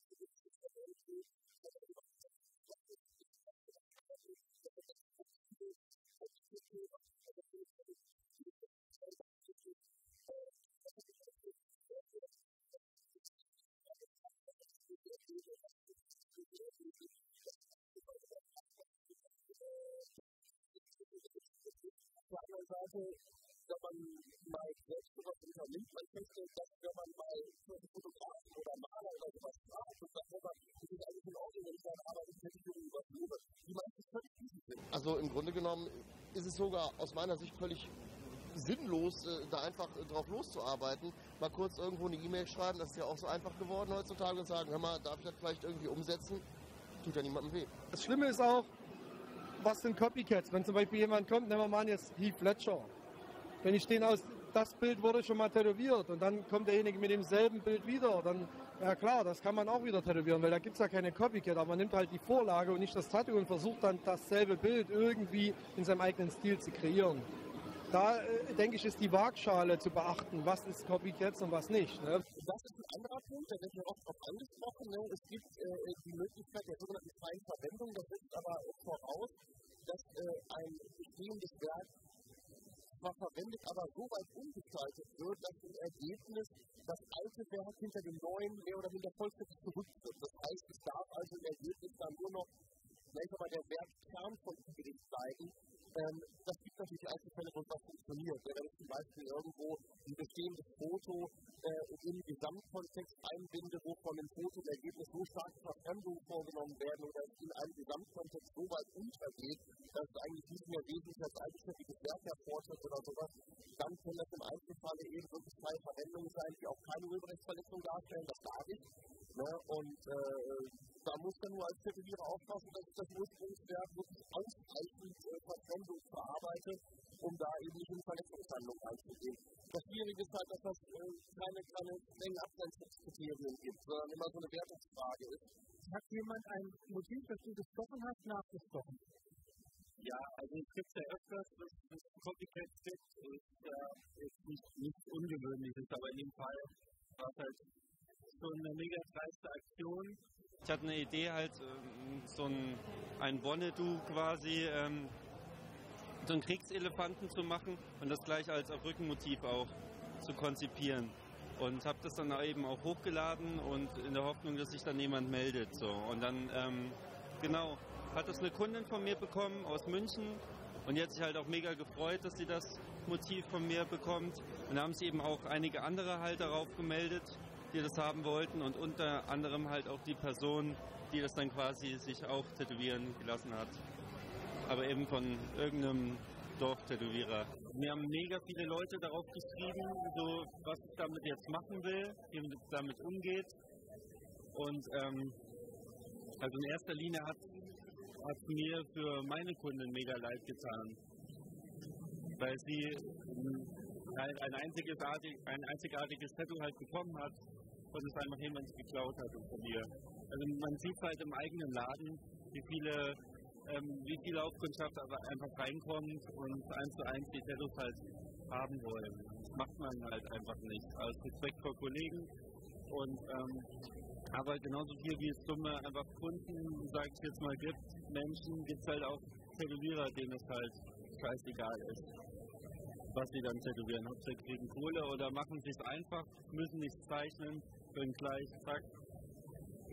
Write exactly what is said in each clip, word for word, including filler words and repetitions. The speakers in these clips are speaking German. Seite, wenn man mal selbst sowas unternimmt, man könnte, dass wenn man mal für einen Fotografen oder Maler oder sowas fragt und sagt, das ist eigentlich in Ordnung, wenn ich meine Arbeit in der Richtung überprüfe, die meisten völlig riesig sind. Also im Grunde genommen ist es sogar aus meiner Sicht völlig sinnlos, da einfach drauf loszuarbeiten. Mal kurz irgendwo eine E-Mail schreiben, das ist ja auch so einfach geworden heutzutage, und sagen, hör mal, darf ich das vielleicht irgendwie umsetzen? Tut ja niemandem weh. Das Schlimme ist auch, was sind Copycats? Wenn zum Beispiel jemand kommt, nehmen wir mal an jetzt Heath Fletcher. Wenn ich den aus, das Bild wurde schon mal tätowiert und dann kommt derjenige mit demselben Bild wieder, dann, ja klar, das kann man auch wieder tätowieren, weil da gibt es ja keine Copycat, aber man nimmt halt die Vorlage und nicht das Tattoo und versucht dann dasselbe Bild irgendwie in seinem eigenen Stil zu kreieren. Da, äh, denke ich, ist die Waagschale zu beachten, was ist Copycats und was nicht. Ne? Das ist ein anderer Punkt, da wird ja oft drauf angesprochen. Ne? Es gibt äh, die Möglichkeit der sogenannten freien Verwendung, das setzt aber voraus, dass äh, ein bestehendes Werk zwar verwendet, aber so weit umgestaltet wird, dass im Ergebnis das alte Werk hinter dem neuen mehr oder weniger vollständig zurücktritt. Das heißt, es darf also im Ergebnis dann nur noch vielleicht aber der Werkkern von Ihnen zeigen. Ähm, das gibt natürlich Einzelfälle, wo das funktioniert. Wenn ich zum Beispiel irgendwo ein bestehendes Foto äh, in den Gesamtkontext einbinde, wo von dem Foto im Ergebnis so starke Verfremdungen vorgenommen werden oder es in einem Gesamtkontext so weit untergeht, dass es eigentlich nicht mehr wesentlich als eigenständiges Werk hervortritt oder sowas, dann kann das im Einzelfall eben wirklich freie Verwendung sein, die auch keine Urheberrechtsverletzung darstellen, das darf ich. Ne? Und äh, da muss man nur als Tätowierer aufpassen, dass das Ursprungswerk wirklich ausreichend äh, Verfremdung verarbeitet, um da eben nicht in Verletzungshandlung einzugehen. Das Schwierige ist halt, dass das äh, keine, keine strengen Abgrenzungskriterien gibt, sondern immer so eine Wertungsfrage ist. Hat jemand ein Motiv, das du gestochen hast, nachgestochen? Ja, also ich kriege es ja öfters, dass das Copycat gibt, ist ja jetzt nichts Ungewöhnliches, aber in dem Fall war es halt schon eine mega dreiste Aktion. Ich hatte eine Idee, halt so ein, ein Wonnedu quasi, ähm, so einen Kriegselefanten zu machen und das gleich als Rückenmotiv auch zu konzipieren. Und habe das dann eben auch hochgeladen und in der Hoffnung, dass sich dann jemand meldet. So. Und dann, ähm, genau, hat das eine Kundin von mir bekommen aus München und die hat sich halt auch mega gefreut, dass sie das Motiv von mir bekommt. Und da haben sich eben auch einige andere halt darauf gemeldet, die das haben wollten, und unter anderem halt auch die Person, die das dann quasi sich auch tätowieren gelassen hat. Aber eben von irgendeinem Dorftätowierer. Mir haben mega viele Leute darauf geschrieben, so, was ich damit jetzt machen will, wie man damit umgeht. Und ähm, also in erster Linie hat es mir für meine Kunden mega leid getan, weil sie ein, ein, einzigartig, ein einzigartiges Tattoo halt bekommen hat und es einfach jemand geklaut hat von mir. Also man sieht halt im eigenen Laden, wie viele, ähm, wie viel Aufkundschaft aber einfach reinkommt und eins zu eins die Tattoos halt haben wollen. Das macht man halt einfach nicht, aus Respekt vor Kollegen. Und, ähm, aber genauso viel wie es dumme einfach Kunden, sage ich jetzt mal, gibt, Menschen, gibt es halt auch Tätowierer, denen es halt scheißegal ist, was sie dann tätowieren. Hauptsächlich kriegen Kohle oder machen es sich einfach, müssen nichts zeichnen, können gleich zack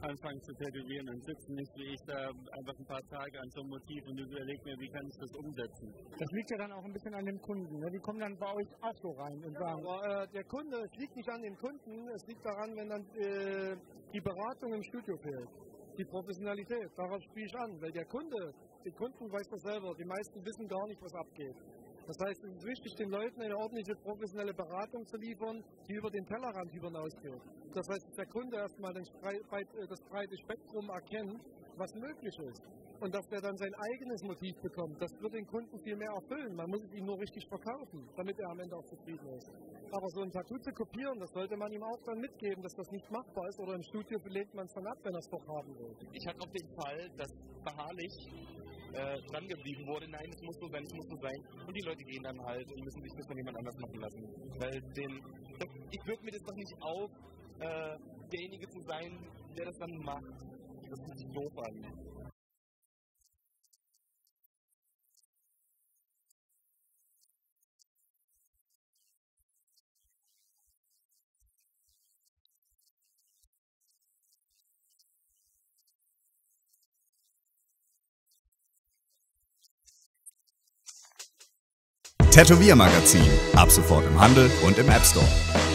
anfangen zu tätowieren und sitzen nicht wie ich da einfach ein paar Tage an so einem Motiv und überlege mir, wie kann ich das umsetzen. Das liegt ja dann auch ein bisschen an dem Kunden. Ne? Die kommen dann bei euch auch so rein und sagen, ja, aber, äh, der Kunde, es liegt nicht an dem Kunden, es liegt daran, wenn dann äh, die Beratung im Studio fehlt. Die Professionalität, darauf spiele ich an, weil der Kunde, die Kunden weiß das selber, die meisten wissen gar nicht, was abgeht. Das heißt, es ist wichtig, den Leuten eine ordentliche professionelle Beratung zu liefern, die über den Tellerrand hinausgeht. Das heißt, dass der Kunde erstmal das breite Spektrum erkennt, was möglich ist. Und dass der dann sein eigenes Motiv bekommt, das wird den Kunden viel mehr erfüllen. Man muss es ihm nur richtig verkaufen, damit er am Ende auch zufrieden ist. Aber so ein Tattoo zu kopieren, das sollte man ihm auch dann mitgeben, dass das nicht machbar ist. Oder im Studio lehnt man es dann ab, wenn er es doch haben will. Ich hatte auch den Fall, dass beharrlich Äh, dran geblieben wurde, nein, es muss so sein, es muss so sein. Und die Leute gehen dann halt und müssen sich das von jemand anders machen lassen. Weil den, ich würde mir das doch nicht auf, äh, derjenige zu sein, der das dann macht, das sieht sich doof an. Tätowiermagazin. Ab sofort im Handel und im App Store.